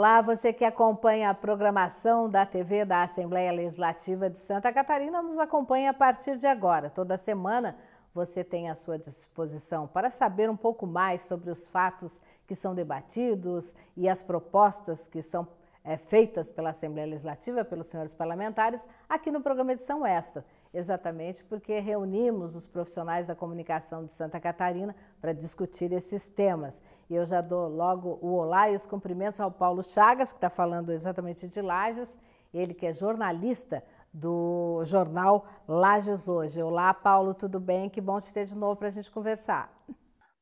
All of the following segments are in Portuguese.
Olá, você que acompanha a programação da TV da Assembleia Legislativa de Santa Catarina, nos acompanha a partir de agora. Toda semana você tem à sua disposição para saber um pouco mais sobre os fatos que são debatidos e as propostas que são feitas pela Assembleia Legislativa, pelos senhores parlamentares, aqui no programa Edição Extra. Exatamente porque reunimos os profissionais da comunicação de Santa Catarina para discutir esses temas. E eu já dou logo o olá e os cumprimentos ao Paulo Chagas, que está falando exatamente de Lages, ele que é jornalista do jornal Lages Hoje. Olá, Paulo, tudo bem? Que bom te ter de novo para a gente conversar.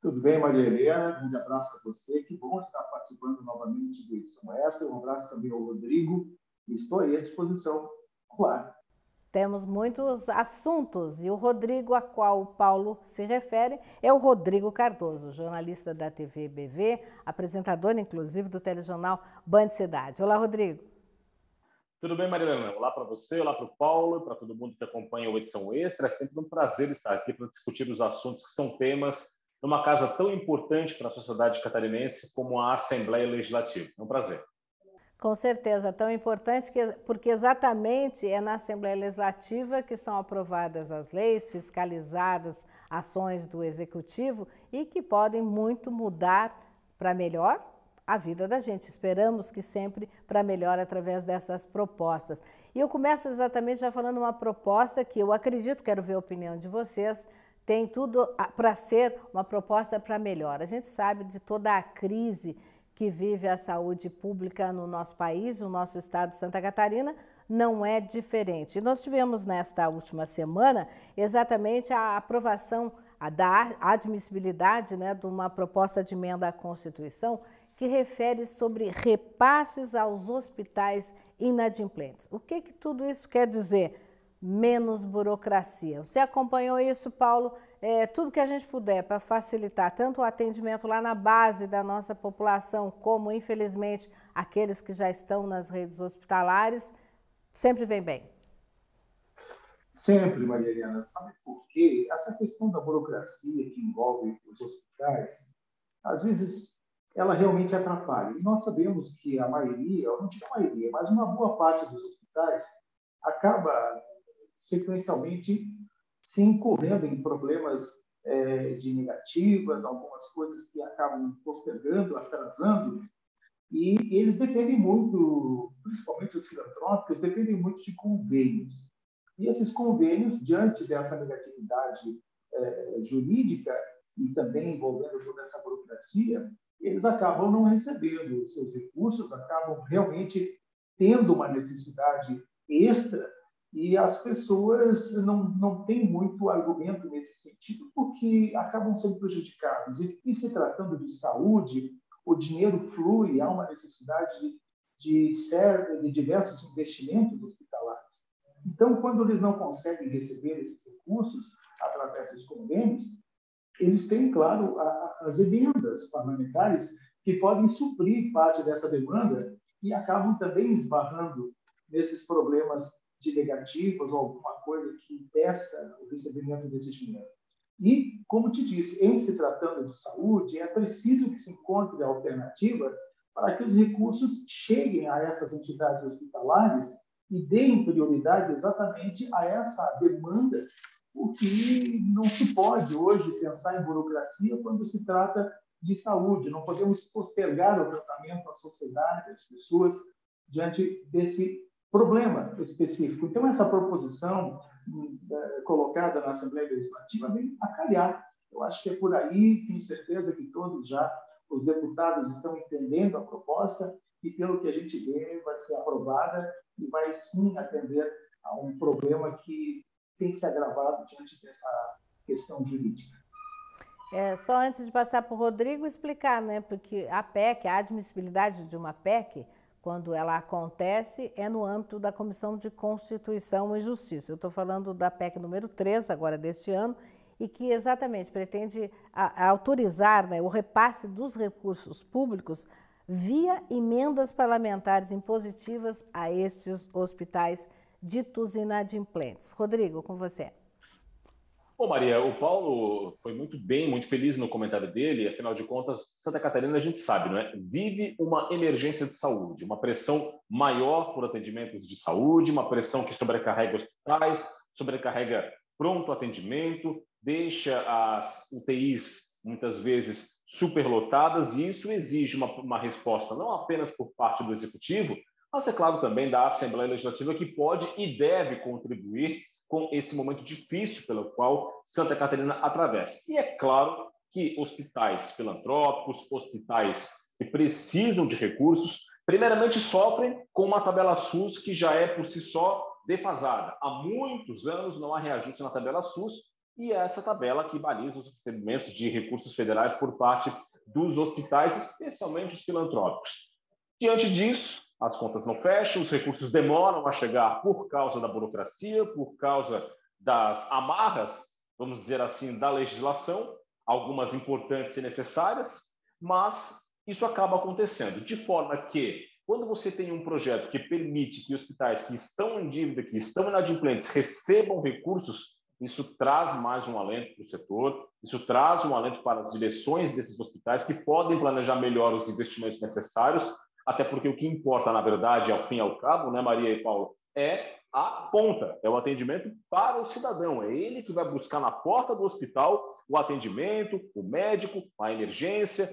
Tudo bem, Maria Helena? Um grande abraço a você. Que bom estar participando novamente do Edição Extra. Um abraço também ao Rodrigo. Estou aí à disposição. Claro. Temos muitos assuntos e o Rodrigo a qual o Paulo se refere é o Rodrigo Cardoso, jornalista da TVBV, apresentador, inclusive, do telejornal Band Cidade. Olá, Rodrigo. Tudo bem, Maria Helena? Olá para você, olá para o Paulo, para todo mundo que acompanha o Edição Extra. É sempre um prazer estar aqui para discutir os assuntos que são temas numa casa tão importante para a sociedade catarinense como a Assembleia Legislativa. É um prazer. Com certeza, tão importante, porque exatamente é na Assembleia Legislativa que são aprovadas as leis, fiscalizadas ações do Executivo e que podem muito mudar para melhor a vida da gente. Esperamos que sempre para melhor através dessas propostas. E eu começo exatamente já falando uma proposta que eu acredito, quero ver a opinião de vocês, tem tudo para ser uma proposta para melhor. A gente sabe de toda a crise que vive a saúde pública no nosso país, no nosso estado de Santa Catarina, não é diferente. E nós tivemos nesta última semana exatamente a aprovação da admissibilidade, né, de uma proposta de emenda à Constituição que refere sobre repasses aos hospitais inadimplentes. O que tudo isso quer dizer? Menos burocracia. Você acompanhou isso, Paulo? Tudo que a gente puder para facilitar tanto o atendimento lá na base da nossa população, como, infelizmente, aqueles que já estão nas redes hospitalares, sempre vem bem. Sempre, Maria Helena. Sabe por quê? Essa questão da burocracia que envolve os hospitais, às vezes, ela realmente atrapalha. E nós sabemos que a maioria, não digo a maioria, mas uma boa parte dos hospitais acaba sequencialmente se incorrendo em problemas de negativas, algumas coisas que acabam postergando, atrasando, e eles dependem muito, principalmente os filantrópicos, dependem muito de convênios. E esses convênios, diante dessa negatividade jurídica e também envolvendo toda essa burocracia, eles acabam não recebendo os seus recursos, acabam realmente tendo uma necessidade extra. E as pessoas não têm muito argumento nesse sentido, porque acabam sendo prejudicadas. E se tratando de saúde, o dinheiro flui, há uma necessidade de diversos investimentos hospitalares. Então, quando eles não conseguem receber esses recursos através dos convênios, eles têm, claro, as emendas parlamentares que podem suprir parte dessa demanda e acabam também esbarrando nesses problemas de negativas ou alguma coisa que impeça o recebimento desse dinheiro. E, como te disse, em se tratando de saúde, é preciso que se encontre a alternativa para que os recursos cheguem a essas entidades hospitalares e deem prioridade exatamente a essa demanda, porque não se pode hoje pensar em burocracia quando se trata de saúde. Não podemos postergar o tratamento à sociedade, às pessoas, diante desse problema específico. Então, essa proposição colocada na Assembleia Legislativa vem a calhar. Eu acho que é por aí, tenho certeza que todos já, os deputados estão entendendo a proposta e, pelo que a gente vê, vai ser aprovada e vai, sim, atender a um problema que tem se agravado diante dessa questão jurídica. Só antes de passar para o Rodrigo explicar, né, porque a PEC, a admissibilidade de uma PEC, quando ela acontece, é no âmbito da Comissão de Constituição e Justiça. Eu estou falando da PEC número 3, agora deste ano, e que exatamente pretende autorizar, né, o repasse dos recursos públicos via emendas parlamentares impositivas a estes hospitais ditos inadimplentes. Rodrigo, com você. Bom, Maria, o Paulo foi muito bem, muito feliz no comentário dele. Afinal de contas, Santa Catarina, a gente sabe, não é? Vive uma emergência de saúde, uma pressão maior por atendimentos de saúde, uma pressão que sobrecarrega hospitais, sobrecarrega pronto atendimento, deixa as UTIs, muitas vezes, superlotadas, e isso exige uma resposta não apenas por parte do Executivo, mas, é claro, também da Assembleia Legislativa, que pode e deve contribuir com esse momento difícil pelo qual Santa Catarina atravessa. E é claro que hospitais filantrópicos, hospitais que precisam de recursos, primeiramente sofrem com uma tabela SUS que já é por si só defasada. Há muitos anos não há reajuste na tabela SUS, e é essa tabela que baliza os recebimentos de recursos federais por parte dos hospitais, especialmente os filantrópicos. Diante disso, as contas não fecham, os recursos demoram a chegar por causa da burocracia, por causa das amarras, vamos dizer assim, da legislação, algumas importantes e necessárias, mas isso acaba acontecendo, de forma que, quando você tem um projeto que permite que hospitais que estão em dívida, que estão inadimplentes, recebam recursos, isso traz mais um alento para o setor, isso traz um alento para as direções desses hospitais, que podem planejar melhor os investimentos necessários. Até porque o que importa, na verdade, ao fim e ao cabo, né, Maria e Paulo, é a ponta, é o atendimento para o cidadão. É ele que vai buscar na porta do hospital o atendimento, o médico, a emergência,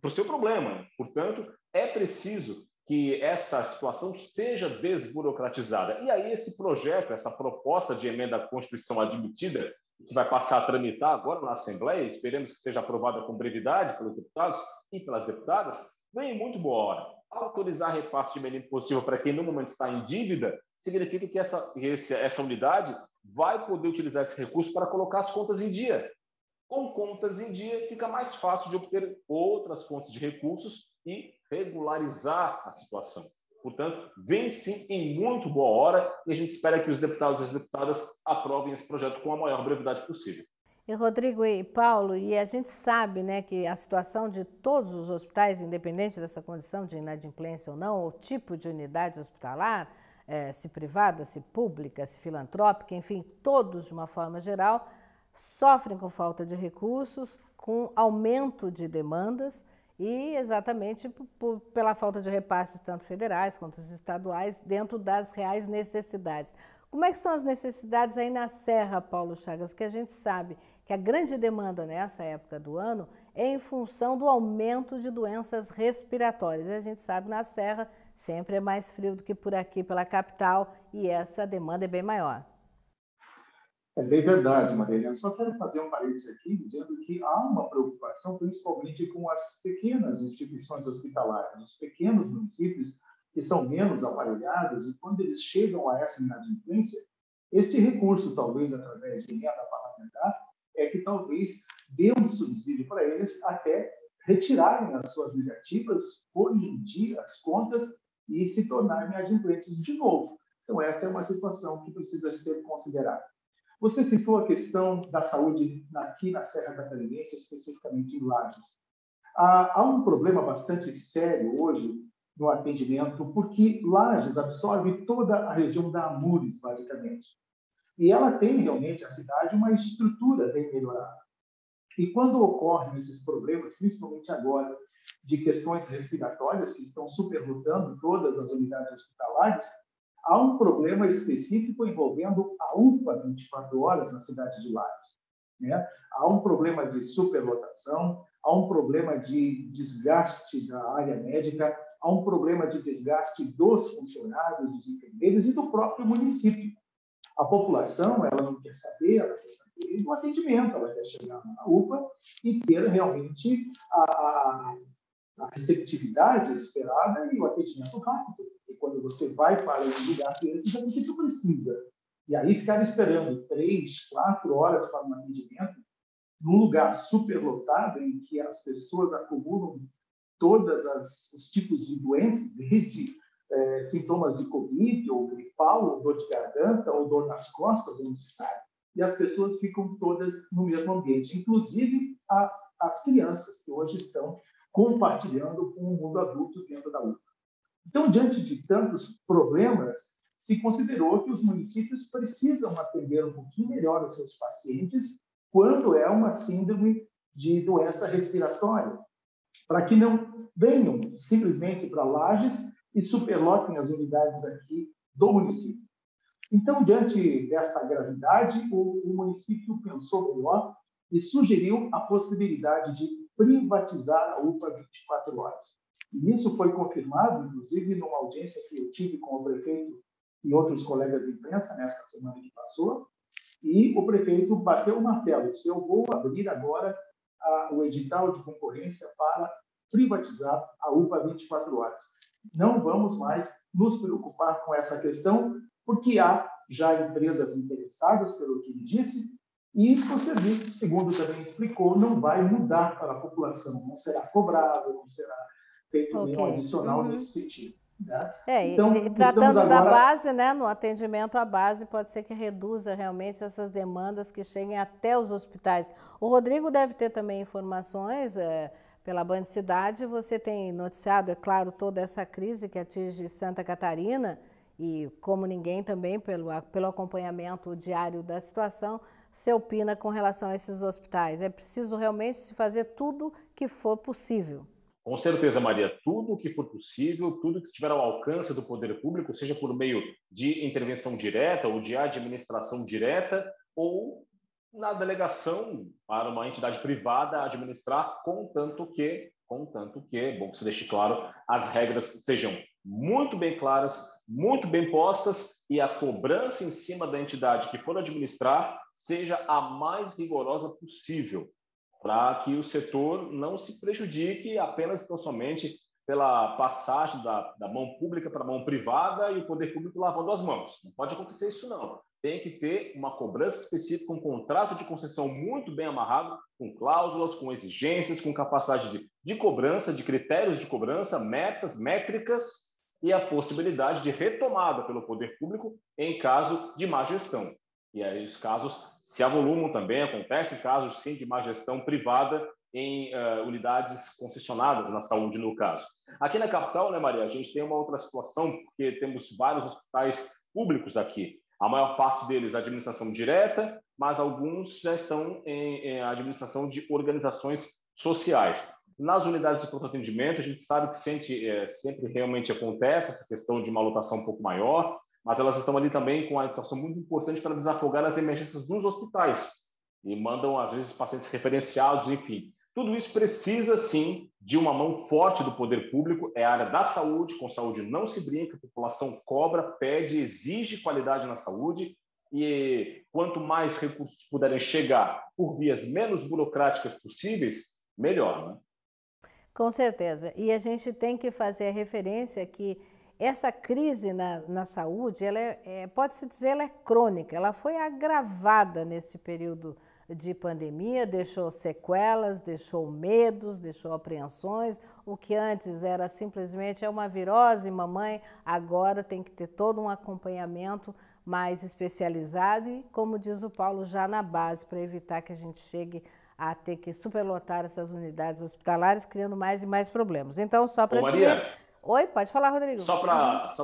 pro seu problema. Portanto, é preciso que essa situação seja desburocratizada. E aí esse projeto, essa proposta de emenda à Constituição admitida, que vai passar a tramitar agora na Assembleia, esperemos que seja aprovada com brevidade pelos deputados e pelas deputadas, vem em muito boa hora. Autorizar repasse de medida impositiva para quem no momento está em dívida significa que essa unidade vai poder utilizar esse recurso para colocar as contas em dia. Com contas em dia, fica mais fácil de obter outras fontes de recursos e regularizar a situação. Portanto, vem sim em muito boa hora, e a gente espera que os deputados e as deputadas aprovem esse projeto com a maior brevidade possível. E Rodrigo e Paulo, e a gente sabe, né, que a situação de todos os hospitais, independente dessa condição de inadimplência ou não, ou tipo de unidade hospitalar, se privada, se pública, se filantrópica, enfim, todos de uma forma geral, sofrem com falta de recursos, com aumento de demandas, e exatamente pela falta de repasses tanto federais quanto os estaduais dentro das reais necessidades. Como é que estão as necessidades aí na Serra, Paulo Chagas, que a gente sabe que a grande demanda nessa época do ano é em função do aumento de doenças respiratórias. E a gente sabe, na Serra sempre é mais frio do que por aqui, pela capital, e essa demanda é bem maior. É bem verdade, Maria. Eu só quero fazer um parênteses aqui, dizendo que há uma preocupação principalmente com as pequenas instituições hospitalares, os pequenos municípios que são menos aparelhados, e quando eles chegam a essa inadimplência, este recurso, talvez através de emenda parlamentar, é que talvez dê um subsídio para eles até retirarem as suas negativas, porem em dia as contas e se tornarem inadimplentes de novo. Então, essa é uma situação que precisa ser considerada. Você citou a questão da saúde aqui na Serra Catarinense, especificamente em Lages. Há um problema bastante sério hoje no atendimento, porque Lages absorve toda a região da Amures, basicamente. E ela tem, realmente, a cidade, uma estrutura bem melhorada. E quando ocorrem esses problemas, principalmente agora, de questões respiratórias, que estão superlotando todas as unidades hospitalares, há um problema específico envolvendo a UPA 24 horas na cidade de Lages, né? Há um problema de superlotação, há um problema de desgaste da área médica, há um problema de desgaste dos funcionários, dos enfermeiros e do próprio município. A população, ela não quer saber, ela quer saber do atendimento, ela quer chegar na UPA e ter realmente a receptividade esperada e o atendimento rápido. E quando você vai para um lugar desses, é o que tu precisa. E aí ficar esperando 3, 4 horas para um atendimento, num lugar superlotado em que as pessoas acumulam todas os tipos de doenças, desde sintomas de Covid, ou gripal, ou dor de garganta, ou dor nas costas, não se sabe. E as pessoas ficam todas no mesmo ambiente, inclusive as crianças, que hoje estão compartilhando com o mundo adulto dentro da UPA. Então, diante de tantos problemas, se considerou que os municípios precisam atender um pouquinho melhor os seus pacientes quando é uma síndrome de doença respiratória, para que não venham simplesmente para Lages e superlotem as unidades aqui do município. Então, diante dessa gravidade, o município pensou melhor e sugeriu a possibilidade de privatizar a UPA 24 horas. E isso foi confirmado, inclusive, numa audiência que eu tive com o prefeito e outros colegas de imprensa nesta semana que passou, e o prefeito bateu o martelo, disse: eu vou abrir agora o edital de concorrência para privatizar a UPA 24 horas. Não vamos mais nos preocupar com essa questão, porque há já empresas interessadas, pelo que ele disse, e o serviço, segundo também explicou, não vai mudar para a população, não será cobrado, não será feito nenhum adicional nesse sentido. Né? Então, tratando agora da base, né, no atendimento à base, pode ser que reduza realmente essas demandas que cheguem até os hospitais. O Rodrigo deve ter também informações pela Band Cidade. Você tem noticiado, é claro, toda essa crise que atinge Santa Catarina e, como ninguém também, pelo acompanhamento diário da situação, se opina com relação a esses hospitais. É preciso realmente se fazer tudo que for possível. Com certeza, Maria, tudo o que for possível, tudo que estiver ao alcance do poder público, seja por meio de intervenção direta ou de administração direta, ou na delegação para uma entidade privada administrar, contanto que, é bom que se deixe claro, as regras sejam muito bem claras, muito bem postas, e a cobrança em cima da entidade que for administrar seja a mais rigorosa possível, para que o setor não se prejudique apenas e tão somente pela passagem da mão pública para a mão privada e o poder público lavando as mãos. Não pode acontecer isso, não. Tem que ter uma cobrança específica, um contrato de concessão muito bem amarrado, com cláusulas, com exigências, com capacidade de cobrança, de critérios de cobrança, metas, métricas, e a possibilidade de retomada pelo poder público em caso de má gestão. E aí os casos se avolumam também, acontece casos, sim, de má gestão privada em unidades concessionadas na saúde, no caso. Aqui na capital, né, Maria, a gente tem uma outra situação, porque temos vários hospitais públicos aqui. A maior parte deles administração direta, mas alguns já estão em administração de organizações sociais. Nas unidades de pronto atendimento, a gente sabe que sempre realmente acontece essa questão de uma lotação um pouco maior, mas elas estão ali também com uma atuação muito importante para desafogar as emergências dos hospitais e mandam, às vezes, pacientes referenciados, enfim. Tudo isso precisa, sim, de uma mão forte do poder público. É a área da saúde, com saúde não se brinca, a população cobra, pede, exige qualidade na saúde, e quanto mais recursos puderem chegar por vias menos burocráticas possíveis, melhor, né? Com certeza. E a gente tem que fazer a referência que essa crise na saúde, ela pode-se dizer, ela é crônica, ela foi agravada nesse período de pandemia, deixou sequelas, deixou medos, deixou apreensões. O que antes era simplesmente uma virose, mamãe, agora tem que ter todo um acompanhamento mais especializado e, como diz o Paulo, já na base, para evitar que a gente chegue a ter que superlotar essas unidades hospitalares, criando mais e mais problemas. Então, só para dizer... Oi, pode falar, Rodrigo. Só para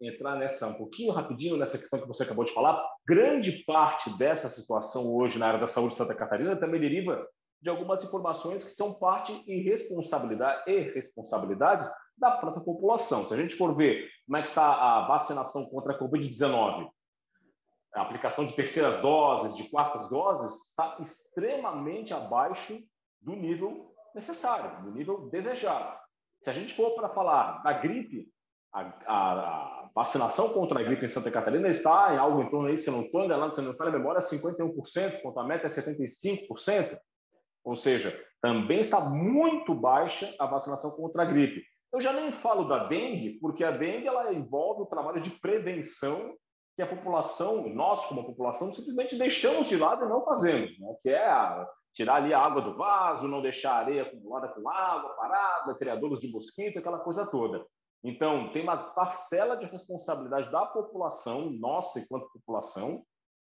entrar nessa um pouquinho rapidinho, nessa questão que você acabou de falar, grande parte dessa situação hoje na área da saúde de Santa Catarina também deriva de algumas informações que são parte e responsabilidade da própria população. Se a gente for ver como é que está a vacinação contra a Covid-19, a aplicação de terceiras doses, de quartas doses, está extremamente abaixo do nível necessário, do nível desejado. Se a gente for para falar da gripe, a vacinação contra a gripe em Santa Catarina está em algo em torno aí, se não falha a memória, 51%, quanto a meta é 75%, ou seja, também está muito baixa a vacinação contra a gripe. Eu já nem falo da dengue, porque a dengue ela envolve o trabalho de prevenção que a população, nós como população, simplesmente deixamos de lado e não fazemos, né? Que é tirar ali a água do vaso, não deixar a areia acumulada com água parada, criadouros de mosquito, aquela coisa toda. Então, tem uma parcela de responsabilidade da população, nossa enquanto população,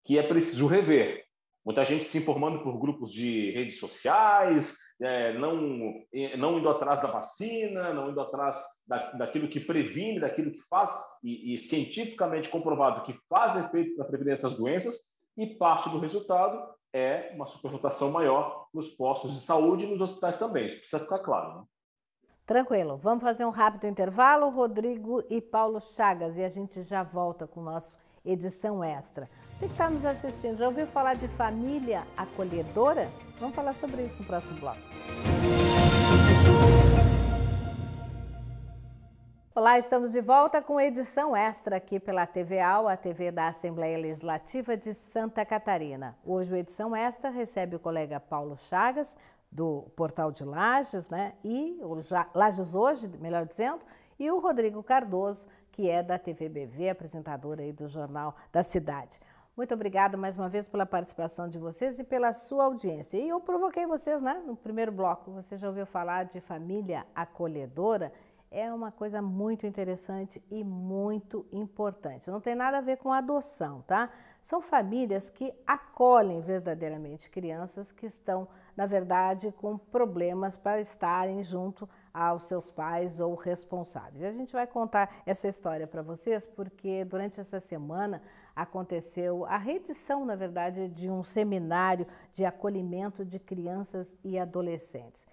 que é preciso rever. Muita gente se informando por grupos de redes sociais, não indo atrás da vacina, não indo atrás daquilo que previne, daquilo que faz, e cientificamente comprovado que faz efeito na prevenção das doenças, e parte do resultado é uma superlotação maior nos postos de saúde e nos hospitais também. Isso precisa ficar claro, né? Tranquilo. Vamos fazer um rápido intervalo, Rodrigo e Paulo Chagas, e a gente já volta com o nosso edição extra. Você que está nos assistindo, já ouviu falar de família acolhedora? Vamos falar sobre isso no próximo bloco. Olá, estamos de volta com edição extra aqui pela TVAL, a TV da Assembleia Legislativa de Santa Catarina. Hoje o edição extra recebe o colega Paulo Chagas, do Portal de Lages, né? E o Lages Hoje, melhor dizendo, e o Rodrigo Cardoso, que é da TVBV, apresentadora aí do Jornal da Cidade. Muito obrigada mais uma vez pela participação de vocês e pela sua audiência. E eu provoquei vocês, né? No primeiro bloco, você já ouviu falar de família acolhedora? É uma coisa muito interessante e muito importante. Não tem nada a ver com adoção, tá? São famílias que acolhem verdadeiramente crianças que estão, na verdade, com problemas para estarem junto aos seus pais ou responsáveis. E a gente vai contar essa história para vocês porque durante essa semana aconteceu a reedição, na verdade, de um seminário de acolhimento de crianças e adolescentes.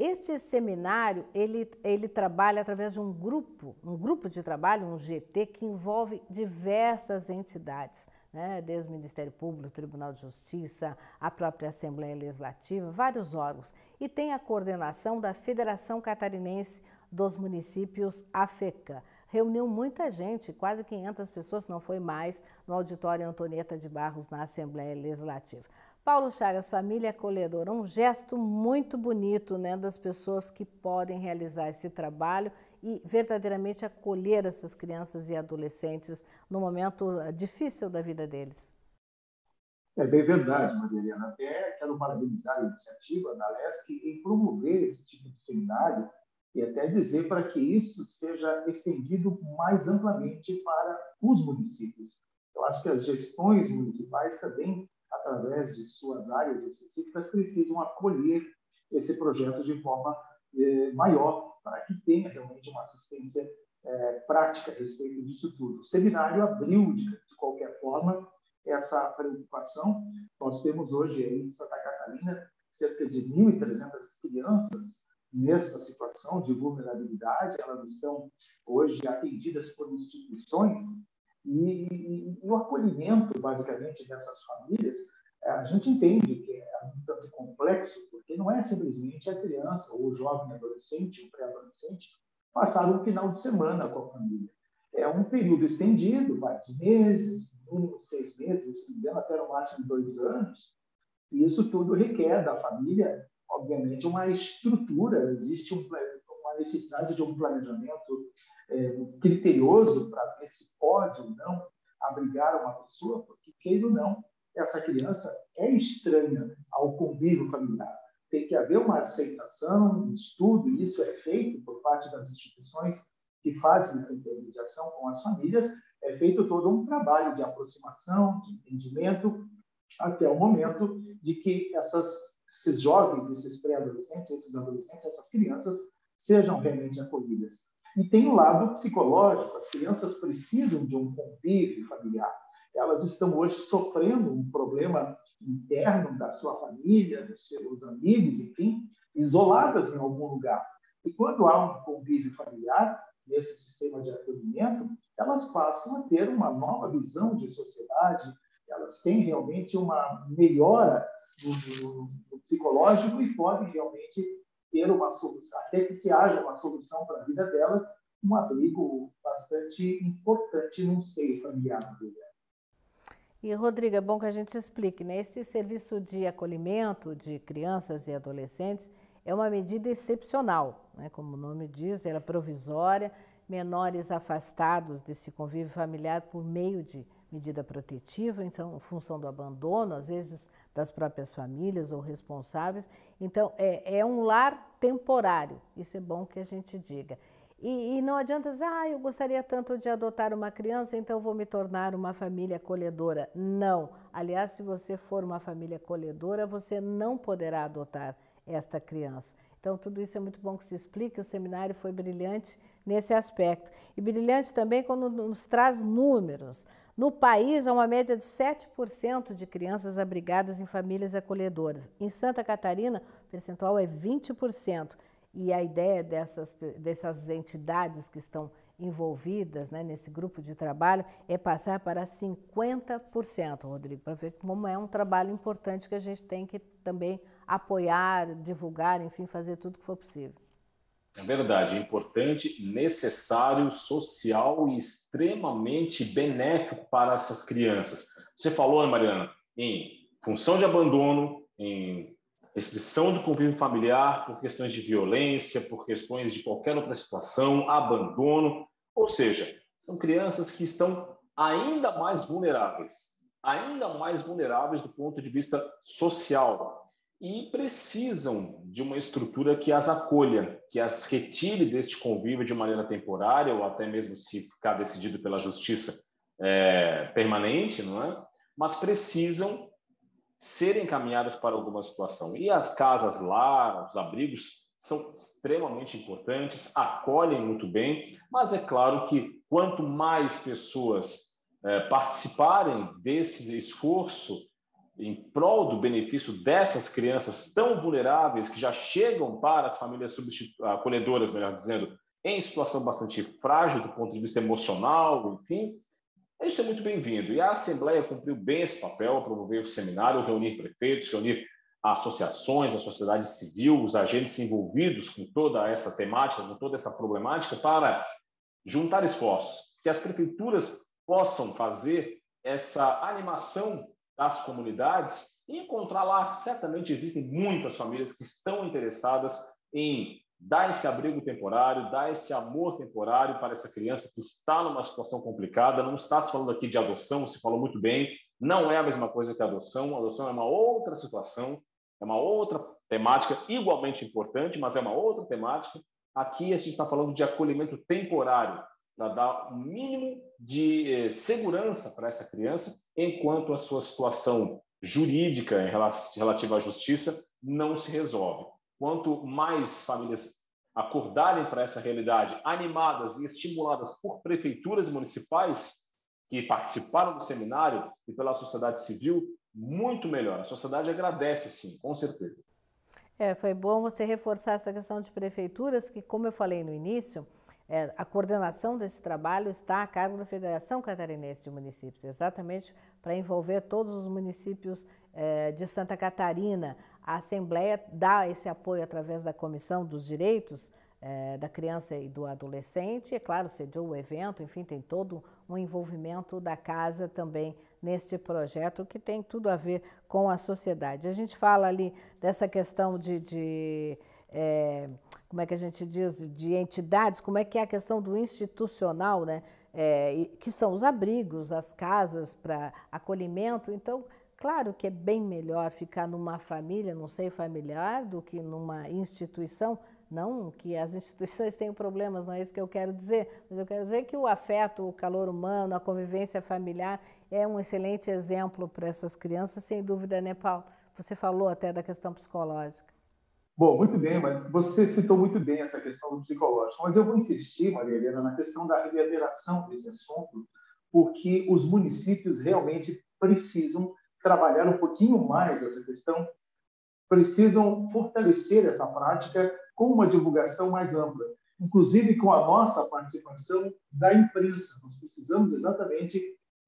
Este seminário, ele trabalha através de um grupo de trabalho, um GT, que envolve diversas entidades, né? Desde o Ministério Público, Tribunal de Justiça, a própria Assembleia Legislativa, vários órgãos. E tem a coordenação da Federação Catarinense dos Municípios, a FECA. Reuniu muita gente, quase 500 pessoas, não foi mais, no auditório Antonieta de Barros, na Assembleia Legislativa. Paulo Chagas, família acolhedora, um gesto muito bonito, né, das pessoas que podem realizar esse trabalho e verdadeiramente acolher essas crianças e adolescentes no momento difícil da vida deles. É bem verdade, Maria Helena. Até quero parabenizar a iniciativa da LESC em promover esse tipo de seminário e até dizer para que isso seja estendido mais amplamente para os municípios. Eu acho que as gestões municipais também, através de suas áreas específicas, precisam acolher esse projeto de forma maior, para que tenha realmente uma assistência prática a respeito disso tudo. O seminário abriu, de qualquer forma, essa preocupação. Nós temos hoje, em Santa Catarina, cerca de 1.300 crianças nessa situação de vulnerabilidade. Elas estão hoje atendidas por instituições. E o acolhimento, basicamente, dessas famílias, a gente entende que é um tanto complexo, porque não é simplesmente a criança, ou o jovem adolescente, ou pré-adolescente, passar um final de semana com a família. É um período estendido, vai de meses, mínimo 6 meses, se não me engano, até no máximo 2 anos, e isso tudo requer da família, obviamente, uma estrutura, existe uma necessidade de um planejamento criterioso para ver se pode ou não abrigar uma pessoa, porque, queira ou não, essa criança é estranha ao convívio familiar. Tem que haver uma aceitação, um estudo, e isso é feito por parte das instituições que fazem essa intermediação com as famílias. É feito todo um trabalho de aproximação, de entendimento, até o momento de que esses jovens, esses pré-adolescentes, esses adolescentes, essas crianças sejam realmente acolhidas. E tem o lado psicológico. As crianças precisam de um convívio familiar. Elas estão hoje sofrendo um problema interno da sua família, dos seus amigos, enfim, isoladas em algum lugar. E quando há um convívio familiar, nesse sistema de acolhimento, elas passam a ter uma nova visão de sociedade, elas têm realmente uma melhora no psicológico e podem realmente ter uma solução, até que se haja uma solução para a vida delas, um abrigo bastante importante num seio familiar. E, Rodrigo, é bom que a gente explique, né? Esse serviço de acolhimento de crianças e adolescentes é uma medida excepcional, né? Como o nome diz, ela é provisória, menores afastados desse convívio familiar por meio de medida protetiva, então, em função do abandono, às vezes das próprias famílias ou responsáveis. Então, é um lar temporário, isso é bom que a gente diga. E não adianta dizer, ah, eu gostaria tanto de adotar uma criança, então vou me tornar uma família acolhedora. Não, aliás, se você for uma família acolhedora, você não poderá adotar esta criança. Então, tudo isso é muito bom que se explique, o seminário foi brilhante nesse aspecto. E brilhante também quando nos traz números. No país, há uma média de 7% de crianças abrigadas em famílias acolhedoras. Em Santa Catarina, o percentual é 20%. E a ideia dessas entidades que estão envolvidas, né, nesse grupo de trabalho é passar para 50%, Rodrigo, para ver como é um trabalho importante que a gente tem que também apoiar, divulgar, enfim, fazer tudo que for possível. É verdade, importante, necessário, social e extremamente benéfico para essas crianças. Você falou, Mariana, em função de abandono, em restrição de convívio familiar, por questões de violência, por questões de qualquer outra situação, abandono, ou seja, são crianças que estão ainda mais vulneráveis do ponto de vista social e precisam de uma estrutura que as acolha, que as retire deste convívio de maneira temporária ou até mesmo se ficar decidido pela justiça permanente, não é? Mas precisam serem encaminhadas para alguma situação. E as casas lá, os abrigos, são extremamente importantes, acolhem muito bem, mas é claro que quanto mais pessoas participarem desse esforço em prol do benefício dessas crianças tão vulneráveis que já chegam para as famílias acolhedoras, melhor dizendo, em situação bastante frágil do ponto de vista emocional, enfim, isso é muito bem-vindo. E a Assembleia cumpriu bem esse papel, promover o seminário, reunir prefeitos, reunir associações, a sociedade civil, os agentes envolvidos com toda essa temática, com toda essa problemática, para juntar esforços, que as prefeituras possam fazer essa animação das comunidades e encontrar lá, certamente existem muitas famílias que estão interessadas em dar esse abrigo temporário, dar esse amor temporário para essa criança que está numa situação complicada. Não está se falando aqui de adoção, se falou muito bem, não é a mesma coisa que adoção. A adoção é uma outra situação, é uma outra temática igualmente importante, mas é uma outra temática. Aqui a gente está falando de acolhimento temporário, para dar o mínimo de segurança para essa criança, enquanto a sua situação jurídica relativa à justiça não se resolve. Quanto mais famílias acordarem para essa realidade, animadas e estimuladas por prefeituras municipais que participaram do seminário e pela sociedade civil, muito melhor. A sociedade agradece, sim, com certeza. Foi bom você reforçar essa questão de prefeituras, que, como eu falei no início, a coordenação desse trabalho está a cargo da Federação Catarinense de Municípios, exatamente para envolver todos os municípios de Santa Catarina. A Assembleia dá esse apoio através da Comissão dos Direitos da Criança e do Adolescente, é claro, sediou o evento, enfim, tem todo um envolvimento da casa também neste projeto, que tem tudo a ver com a sociedade. A gente fala ali dessa questão como é que a gente diz, de entidades, como é que é a questão do institucional, né? Que são os abrigos, as casas para acolhimento. Então, claro que é bem melhor ficar numa família, num seio familiar, do que numa instituição. Não que as instituições tenham problemas, não é isso que eu quero dizer, mas eu quero dizer que o afeto, o calor humano, a convivência familiar é um excelente exemplo para essas crianças, sem dúvida, né, Paulo? Você falou até da questão psicológica. Bom, muito bem, mas você citou muito bem essa questão do psicológico, mas eu vou insistir, Maria Helena, na questão da reverberação desse assunto, porque os municípios realmente precisam trabalhar um pouquinho mais essa questão, precisam fortalecer essa prática com uma divulgação mais ampla, inclusive com a nossa participação da imprensa. Nós precisamos exatamente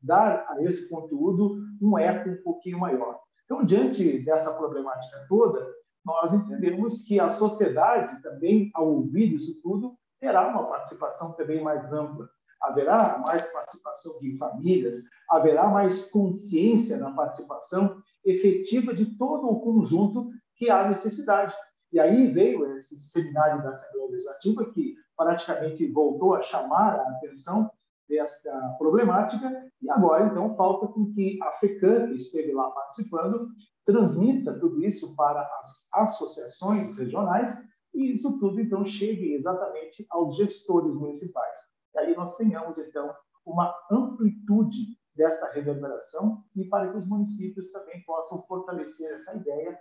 dar a esse conteúdo um eco um pouquinho maior. Então, diante dessa problemática toda, nós entendemos que a sociedade também, ao ouvir isso tudo, terá uma participação também mais ampla. Haverá mais participação de famílias, haverá mais consciência na participação efetiva de todo o conjunto que há necessidade. E aí veio esse seminário da Assembleia Legislativa, que praticamente voltou a chamar a atenção desta problemática, e agora, então, falta com que a FECAM, que esteve lá participando, transmita tudo isso para as associações regionais e isso tudo, então, chegue exatamente aos gestores municipais. E aí nós tenhamos, então, uma amplitude desta reverberação e para que os municípios também possam fortalecer essa ideia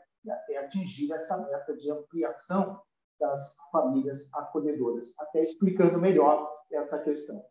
é atingir essa meta de ampliação das famílias acolhedoras, até explicando melhor essa questão,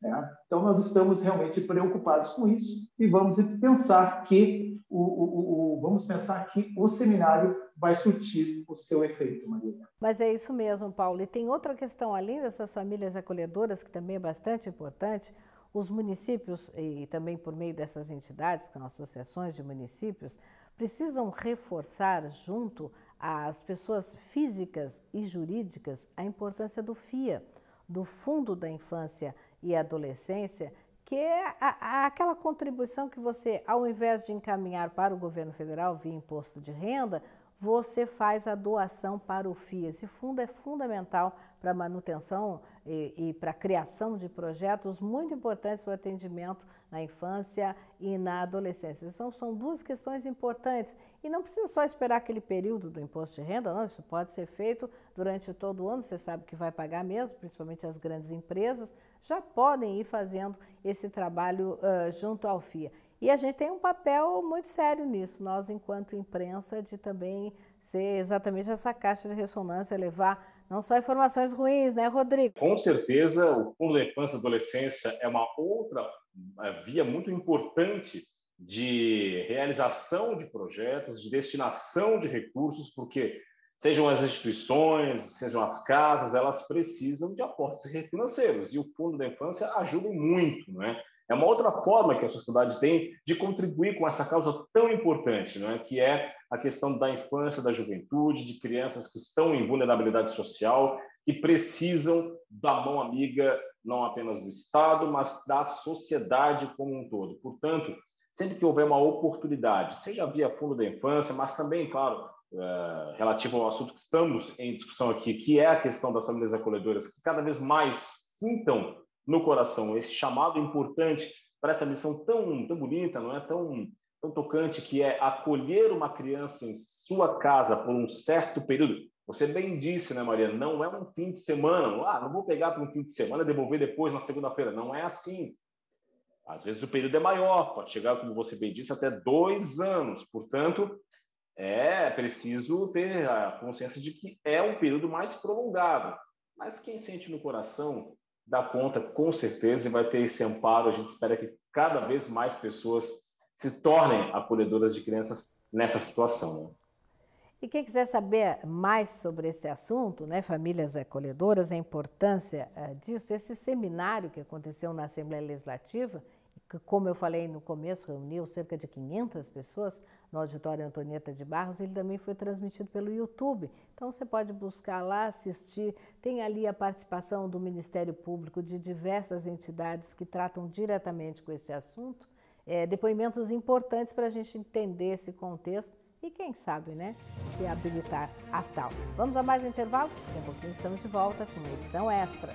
né? Então, nós estamos realmente preocupados com isso e vamos pensar que o seminário vai surtir o seu efeito, Maria. Mas é isso mesmo, Paulo. E tem outra questão, além dessas famílias acolhedoras, que também é bastante importante, os municípios, e também por meio dessas entidades, que são associações de municípios, precisam reforçar junto às pessoas físicas e jurídicas a importância do FIA, do Fundo da Infância e Adolescência, que é aquela contribuição que você, ao invés de encaminhar para o governo federal via imposto de renda, você faz a doação para o FIA. Esse fundo é fundamental para a manutenção e para a criação de projetos muito importantes para o atendimento na infância e na adolescência. São duas questões importantes. E não precisa só esperar aquele período do imposto de renda, não. Isso pode ser feito durante todo o ano, você sabe que vai pagar mesmo, principalmente as grandes empresas, já podem ir fazendo esse trabalho junto ao FIA. E a gente tem um papel muito sério nisso, nós enquanto imprensa, de também ser exatamente essa caixa de ressonância, levar não só informações ruins, né, Rodrigo? Com certeza, o Fundo da Infância e Adolescência é uma outra via muito importante de realização de projetos, de destinação de recursos, porque sejam as instituições, sejam as casas, elas precisam de aportes financeiros, e o Fundo da Infância ajuda muito, não é? É uma outra forma que a sociedade tem de contribuir com essa causa tão importante, né? Que é a questão da infância, da juventude, de crianças que estão em vulnerabilidade social e precisam da mão amiga, não apenas do Estado, mas da sociedade como um todo. Portanto, sempre que houver uma oportunidade, seja via Fundo da Infância, mas também, claro, relativo ao assunto que estamos em discussão aqui, que é a questão das famílias acolhedoras, que cada vez mais sintam no coração esse chamado importante para essa missão tão bonita, não é? Tão tocante, que é acolher uma criança em sua casa por um certo período. Você bem disse, né, Maria? Não é um fim de semana. Não vou pegar para um fim de semana e devolver depois na segunda-feira. Não é assim. Às vezes o período é maior, pode chegar, como você bem disse, até 2 anos. Portanto, é preciso ter a consciência de que é um período mais prolongado. Mas quem sente no coração dá conta, com certeza, e vai ter esse amparo. A gente espera que cada vez mais pessoas se tornem acolhedoras de crianças nessa situação, né? E quem quiser saber mais sobre esse assunto, né, famílias acolhedoras, a importância disso, esse seminário que aconteceu na Assembleia Legislativa, que, como eu falei no começo, reuniu cerca de 500 pessoas no auditório Antonieta de Barros, ele também foi transmitido pelo YouTube. Então você pode buscar lá, assistir, tem ali a participação do Ministério Público, de diversas entidades que tratam diretamente com esse assunto, depoimentos importantes para a gente entender esse contexto e, quem sabe, né, se habilitar a tal. Vamos a mais um intervalo? Daqui a pouquinho estamos de volta com uma edição extra.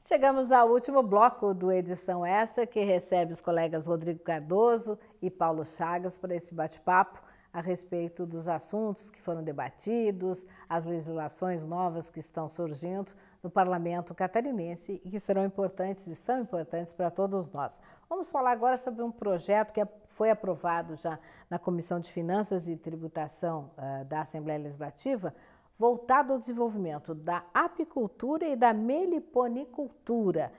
Chegamos ao último bloco do Edição Extra, que recebe os colegas Rodrigo Cardoso e Paulo Chagas para esse bate-papo a respeito dos assuntos que foram debatidos, as legislações novas que estão surgindo no Parlamento catarinense e que serão importantes e são importantes para todos nós. Vamos falar agora sobre um projeto que foi aprovado já na Comissão de Finanças e Tributação da Assembleia Legislativa, voltado ao desenvolvimento da apicultura e da meliponicultura.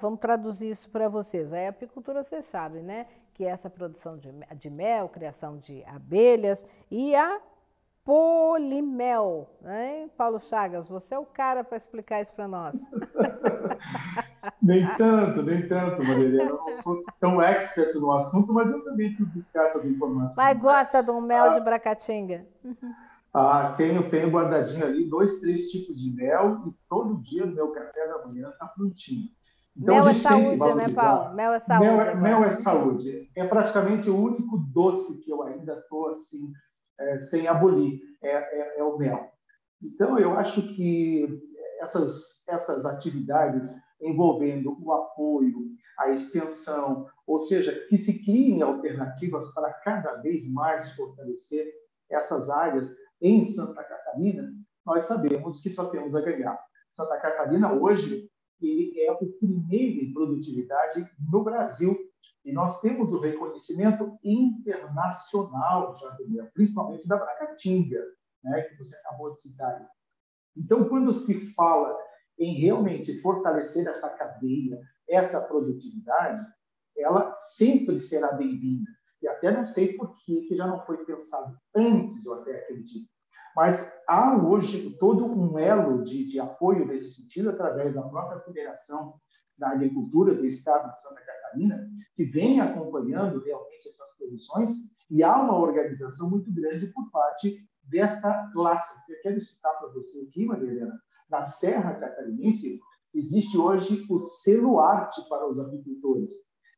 Vamos traduzir isso para vocês. A apicultura, vocês sabem, né? Que é essa produção de mel, criação de abelhas, e a polimel, hein? Paulo Chagas, você é o cara para explicar isso para nós. Nem tanto, Maria. Eu não sou tão expert no assunto, mas eu também fui buscar essas informações. Mas gosta do mel de Bracatinga? Tenho guardadinho ali 2, 3 tipos de mel e todo dia no meu café da manhã está frutinho. Então, mel é saúde, né, Paulo? Mel é saúde. Mel é saúde. É praticamente o único doce que eu ainda estou assim, sem abolir, é o mel. Então, eu acho que essas atividades envolvendo o apoio, a extensão, ou seja, que se criem alternativas para cada vez mais fortalecer essas áreas em Santa Catarina, nós sabemos que só temos a ganhar. Santa Catarina, hoje, ele é o primeiro em produtividade no Brasil, E nós temos o reconhecimento internacional, principalmente da Bracatinga, né, que você acabou de citar aí. Então, quando se fala em realmente fortalecer essa cadeia, essa produtividade, ela sempre será bem-vinda. E até não sei por que já não foi pensado antes, eu até acredito. Mas há hoje todo um elo de apoio nesse sentido, através da própria Federação da Agricultura do Estado de Santa Catarina, que vem acompanhando realmente essas produções, e há uma organização muito grande por parte desta classe. Eu quero citar para você aqui, Maria Helena, na Serra Catarinense, existe hoje o selo Arte para os apicultores.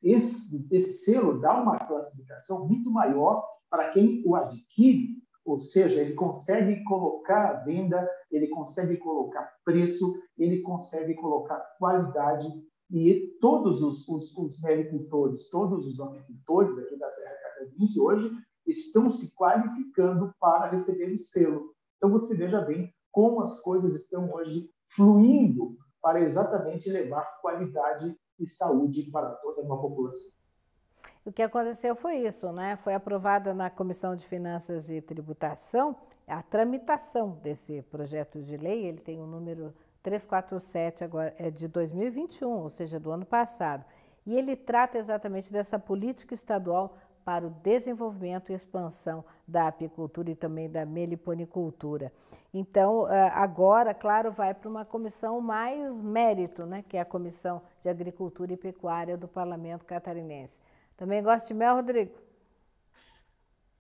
Esse selo dá uma classificação muito maior para quem o adquire, ou seja, ele consegue colocar à venda, ele consegue colocar preço, ele consegue colocar qualidade, e todos os meliponicultores, todos os apicultores aqui da Serra Catarinense hoje estão se qualificando para receber o selo. Então, você veja bem como as coisas estão hoje fluindo para exatamente levar qualidade e saúde para toda uma população. O que aconteceu foi isso, né? Foi aprovada na Comissão de Finanças e Tributação a tramitação desse projeto de lei, ele tem o número 347 agora, é de 2021, ou seja, do ano passado, e ele trata exatamente dessa política estadual para o desenvolvimento e expansão da apicultura e também da meliponicultura. Então, agora, claro, vai para uma comissão mais mérito, né, que é a Comissão de Agricultura e Pecuária do Parlamento Catarinense. Também gosta de mel, Rodrigo?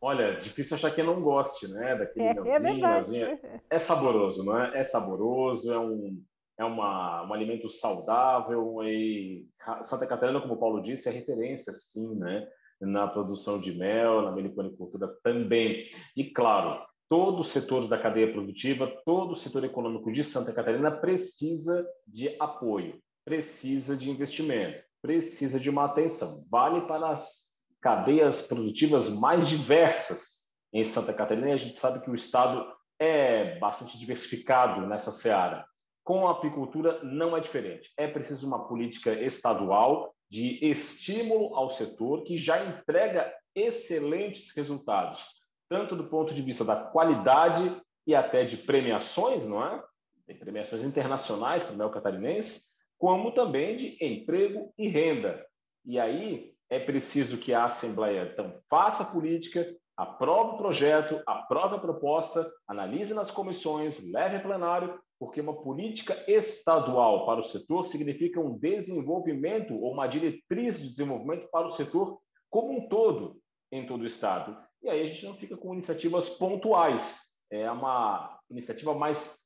Olha, difícil achar quem não goste, né, daquele melzinho, melzinho. É saboroso, não é? É saboroso, é um alimento saudável, e Santa Catarina, como o Paulo disse, é referência, sim, né, na produção de mel, na meliponicultura também. E, claro, todo o setor da cadeia produtiva, todo o setor econômico de Santa Catarina precisa de apoio, precisa de investimento, precisa de uma atenção. Vale para as cadeias produtivas mais diversas em Santa Catarina, e a gente sabe que o Estado é bastante diversificado nessa seara. Com a apicultura não é diferente. É preciso uma política estadual de estímulo ao setor, que já entrega excelentes resultados, tanto do ponto de vista da qualidade e até de premiações, não é? De premiações internacionais para o mel catarinense, como também de emprego e renda. E aí é preciso que a Assembleia então faça a política, aprove o projeto, aprove a proposta, analise nas comissões, leve a plenário, porque uma política estadual para o setor significa um desenvolvimento ou uma diretriz de desenvolvimento para o setor como um todo, em todo o Estado. E aí a gente não fica com iniciativas pontuais. É uma iniciativa mais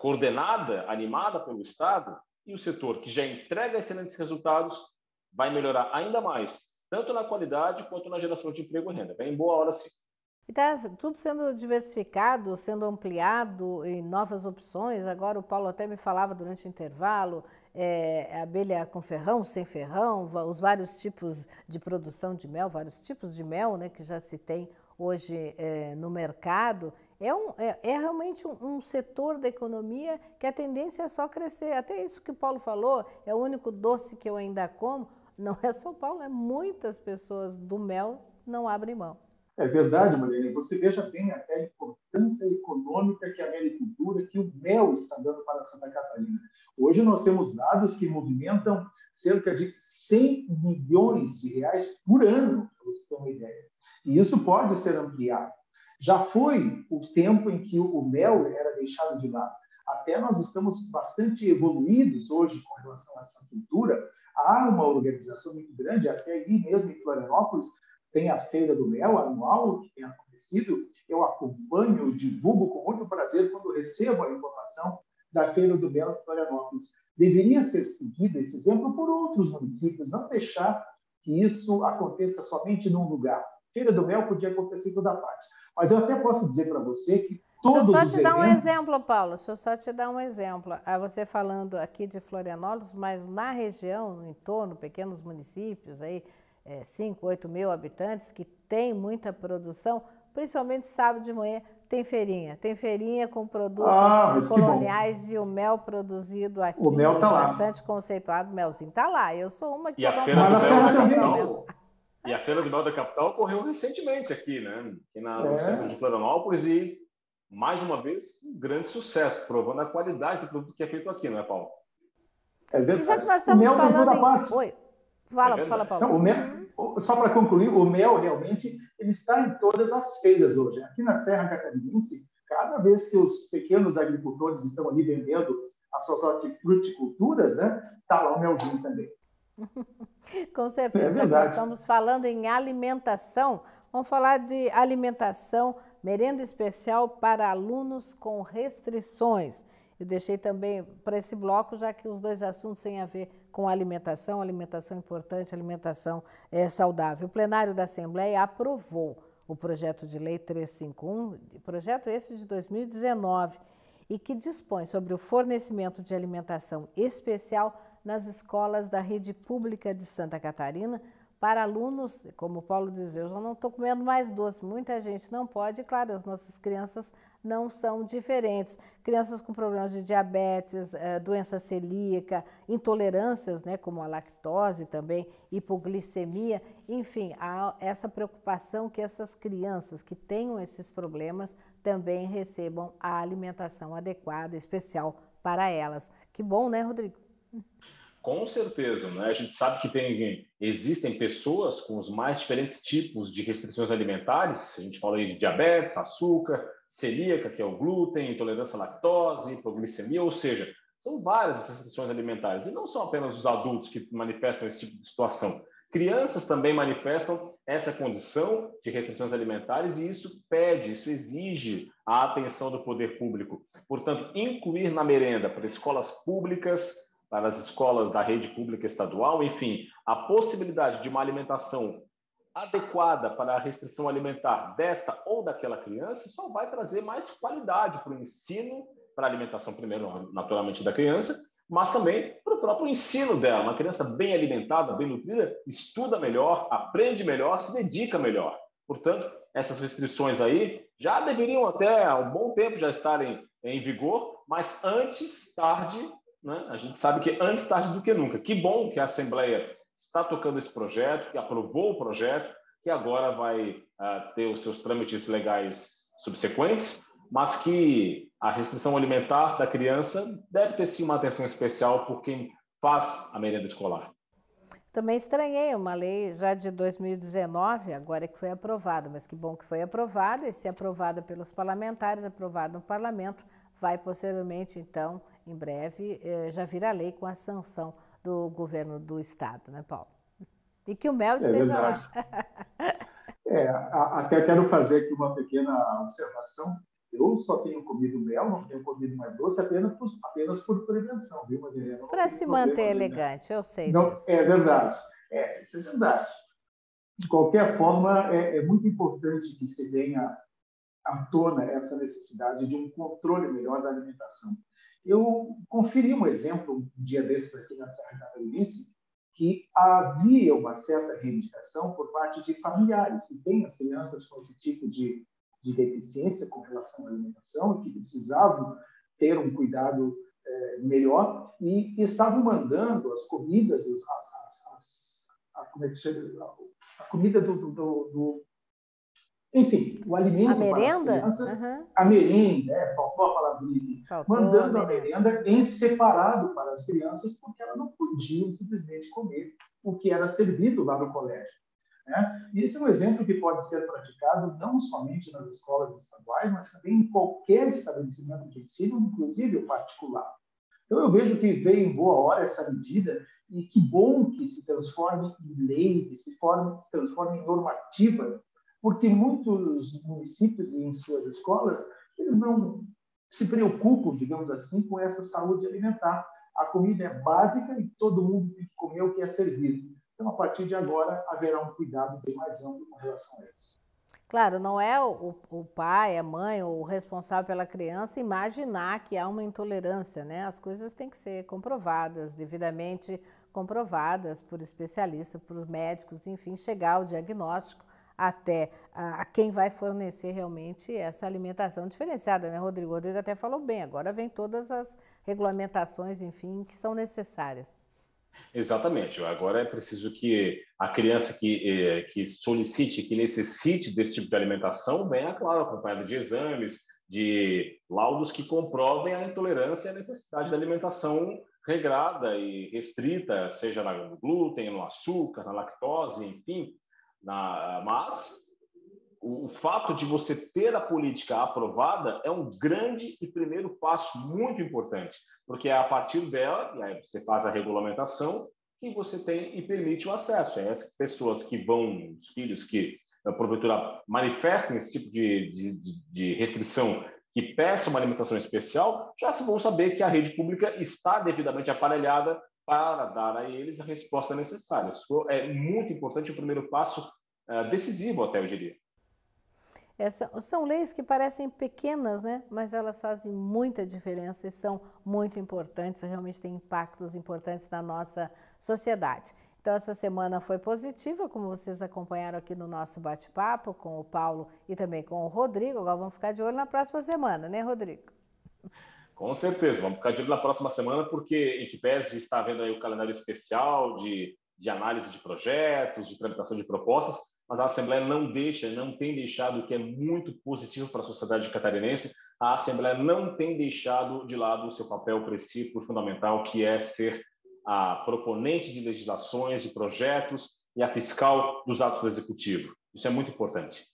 coordenada, animada pelo Estado, e o setor que já entrega excelentes resultados vai melhorar ainda mais, tanto na qualidade quanto na geração de emprego e renda. Vem em boa hora, sim. E está tudo sendo diversificado, sendo ampliado em novas opções. Agora o Paulo até me falava durante o intervalo, abelha com ferrão, sem ferrão, os vários tipos de produção de mel, vários tipos de mel, né, que já se tem hoje no mercado. É realmente um setor da economia que a tendência é só crescer. Até isso que o Paulo falou, é o único doce que eu ainda como. Não é só o Paulo, é muitas pessoas do mel não abrem mão. É verdade, Maria. Você veja bem até a importância econômica que a meliponicultura, que o mel está dando para Santa Catarina. Hoje nós temos dados que movimentam cerca de 100 milhões de reais por ano, para você ter uma ideia. E isso pode ser ampliado. Já foi o tempo em que o mel era deixado de lado. Até nós estamos bastante evoluídos hoje com relação a essa cultura. Há uma organização muito grande, até aí mesmo em Florianópolis, tem a Feira do Mel anual, que tem acontecido. Eu acompanho, divulgo com muito prazer quando recebo a informação da Feira do Mel de Florianópolis. Deveria ser seguido esse exemplo por outros municípios, não deixar que isso aconteça somente num lugar. Feira do Mel podia acontecer em toda parte. Mas eu até posso dizer para você que todos os eventos... Deixa eu só te dar um exemplo, Paulo. Deixa eu só te dar um exemplo. Você falando aqui de Florianópolis, mas na região, no entorno, pequenos municípios aí, 5, 8 mil habitantes, que tem muita produção, principalmente sábado de manhã, Tem feirinha com produtos coloniais e o mel produzido aqui. O mel está lá. Bastante conceituado, o melzinho está lá. Eu sou uma que... E a Feira do Mel da Capital ocorreu recentemente aqui, né? Aqui no centro de Florianópolis e, mais uma vez, um grande sucesso, provando a qualidade do produto que é feito aqui, não é, Paulo? É verdade. E já que nós estamos falando em... Oi, fala, Paulo. Não, o mel, só para concluir, o mel realmente ele está em todas as feiras hoje. Aqui na Serra Catarinense, cada vez que os pequenos agricultores estão ali vendendo as suas hortifruticulturas, né, está lá o melzinho também. Com certeza, nós estamos falando em alimentação. Vamos falar de alimentação, merenda especial para alunos com restrições. Eu deixei também para esse bloco, já que os dois assuntos têm a ver com alimentação, alimentação importante, alimentação saudável. O plenário da Assembleia aprovou o Projeto de Lei 351, projeto esse de 2019, e que dispõe sobre o fornecimento de alimentação especial nas escolas da rede pública de Santa Catarina para alunos, como o Paulo diz, eu já não estou comendo mais doce, muita gente não pode, e claro, as nossas crianças não são diferentes. Crianças com problemas de diabetes, doença celíaca, intolerâncias, né, como a lactose também, hipoglicemia, enfim, há essa preocupação que essas crianças que tenham esses problemas também recebam a alimentação adequada, especial para elas. Que bom, né, Rodrigo? Com certeza, né? A gente sabe que existem pessoas com os mais diferentes tipos de restrições alimentares, a gente fala aí de diabetes, açúcar, celíaca, que é o glúten, intolerância à lactose, hipoglicemia, ou seja, são várias as restrições alimentares, e não são apenas os adultos que manifestam esse tipo de situação. Crianças também manifestam essa condição de restrições alimentares e isso pede, isso exige a atenção do poder público. Portanto, incluir na merenda para escolas públicas, para as escolas da rede pública estadual, enfim, a possibilidade de uma alimentação adequada para a restrição alimentar desta ou daquela criança só vai trazer mais qualidade para o ensino, para a alimentação primeiro, naturalmente, da criança, mas também para o próprio ensino dela. Uma criança bem alimentada, bem nutrida, estuda melhor, aprende melhor, se dedica melhor. Portanto, essas restrições aí já deveriam até há um bom tempo já estarem em vigor, mas antes, tarde... A gente sabe que antes tarde do que nunca. Que bom que a Assembleia está tocando esse projeto, que aprovou o projeto, que agora vai ter os seus trâmites legais subsequentes, mas que a restrição alimentar da criança deve ter sim uma atenção especial por quem faz a merenda escolar. Também estranhei uma lei já de 2019, agora que foi aprovada, mas que bom que foi aprovada, e se aprovada pelos parlamentares, aprovada no parlamento, vai posteriormente, então, em breve, já vira lei com a sanção do governo do Estado, né, Paulo? E que o mel esteja lá. Até quero fazer aqui uma pequena observação. Eu só tenho comido mel, não tenho comido mais doce, apenas por prevenção, viu, Maria? Para se manter elegante, eu sei disso. É verdade, isso é verdade. De qualquer forma, é muito importante que se tenha à tona essa necessidade de um controle melhor da alimentação. Eu conferi um exemplo um dia desses aqui na Serra Catarinense, que havia uma certa reivindicação por parte de familiares que têm as crianças com esse tipo de deficiência com relação à alimentação, que precisavam ter um cuidado melhor e estavam mandando as comidas, a comida enfim, o alimento para as crianças, a merenda, faltou a palavrinha, mandando a merenda em separado para as crianças, porque elas não podiam simplesmente comer o que era servido lá no colégio. Né? E esse é um exemplo que pode ser praticado não somente nas escolas estaduais, mas também em qualquer estabelecimento de ensino, inclusive o particular. Então, eu vejo que veio em boa hora essa medida e que bom que se transforme em lei, que se transforme em normativa, porque muitos municípios em suas escolas, eles não se preocupam, digamos assim, com essa saúde alimentar. A comida é básica e todo mundo tem que comer o que é servido. Então, a partir de agora, haverá um cuidado bem mais amplo com relação a isso. Claro, não é o pai, a mãe, o responsável pela criança imaginar que há uma intolerância, né? As coisas têm que ser comprovadas, devidamente comprovadas por especialistas, por médicos, enfim, chegar ao diagnóstico, até a quem vai fornecer realmente essa alimentação diferenciada, né, Rodrigo? O Rodrigo até falou bem, agora vem todas as regulamentações, enfim, que são necessárias. Exatamente, agora é preciso que a criança que solicite, que necessite desse tipo de alimentação, venha, claro, acompanhada de exames, de laudos que comprovem a intolerância e a necessidade de alimentação regrada e restrita, seja no glúten, no açúcar, na lactose, enfim. Mas o fato de você ter a política aprovada é um grande e primeiro passo muito importante, porque é a partir dela, e aí você faz a regulamentação, que você tem e permite o acesso. É as pessoas que vão, os filhos que, porventura, manifestem esse tipo de restrição, que peçam uma alimentação especial, já se vão saber que a rede pública está devidamente aparelhada para dar a eles a resposta necessária. Isso é muito importante, o primeiro passo decisivo, até eu diria. São leis que parecem pequenas, né? Mas elas fazem muita diferença e são muito importantes, realmente têm impactos importantes na nossa sociedade. Então, essa semana foi positiva, como vocês acompanharam aqui no nosso bate-papo com o Paulo e também com o Rodrigo. Agora vamos ficar de olho na próxima semana, né, Rodrigo? Com certeza, vamos ficar de olho na próxima semana, porque em que pese está havendo aí o calendário especial de análise de projetos, de tramitação de propostas, mas a Assembleia não tem deixado, o que é muito positivo para a sociedade catarinense, a Assembleia não tem deixado de lado o seu papel precípio fundamental, que é ser a proponente de legislações, de projetos e a fiscal dos atos do Executivo. Isso é muito importante.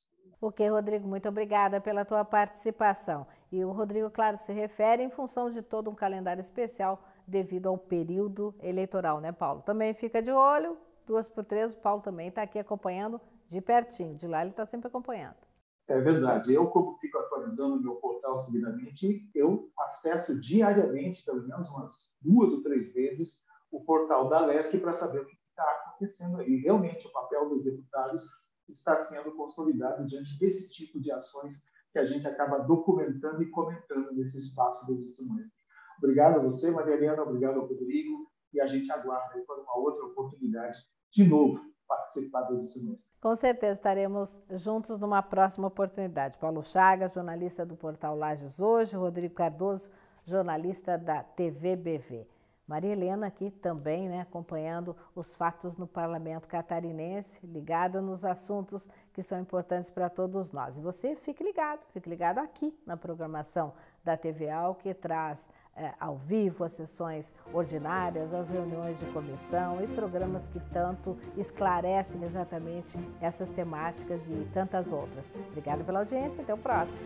Ok, Rodrigo, muito obrigada pela tua participação. E o Rodrigo, claro, se refere em função de todo um calendário especial devido ao período eleitoral, né, Paulo? Também fica de olho, 2x3, o Paulo também está aqui acompanhando de pertinho, de lá ele está sempre acompanhando. É verdade, eu como fico atualizando o meu portal seguidamente, eu acesso diariamente, pelo menos umas 2 ou 3 vezes, o portal da LESC para saber o que está acontecendo aí. Realmente o papel dos deputados está sendo consolidado diante desse tipo de ações que a gente acaba documentando e comentando nesse espaço do testemunho. Obrigado a você, Maria Helena, obrigado ao Rodrigo, e a gente aguarda para uma outra oportunidade de novo participar do testemunho. Com certeza estaremos juntos numa próxima oportunidade. Paulo Chagas, jornalista do Portal Lages Hoje, Rodrigo Cardoso, jornalista da TVBV. Maria Helena aqui também, né, acompanhando os fatos no Parlamento catarinense, ligada nos assuntos que são importantes para todos nós. E você fique ligado aqui na programação da TVA, que traz ao vivo as sessões ordinárias, as reuniões de comissão e programas que tanto esclarecem exatamente essas temáticas e tantas outras. Obrigada pela audiência, até o próximo.